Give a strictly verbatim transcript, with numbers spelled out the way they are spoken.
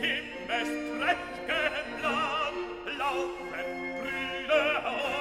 Himmels Trächtenland laufen Brüder auf.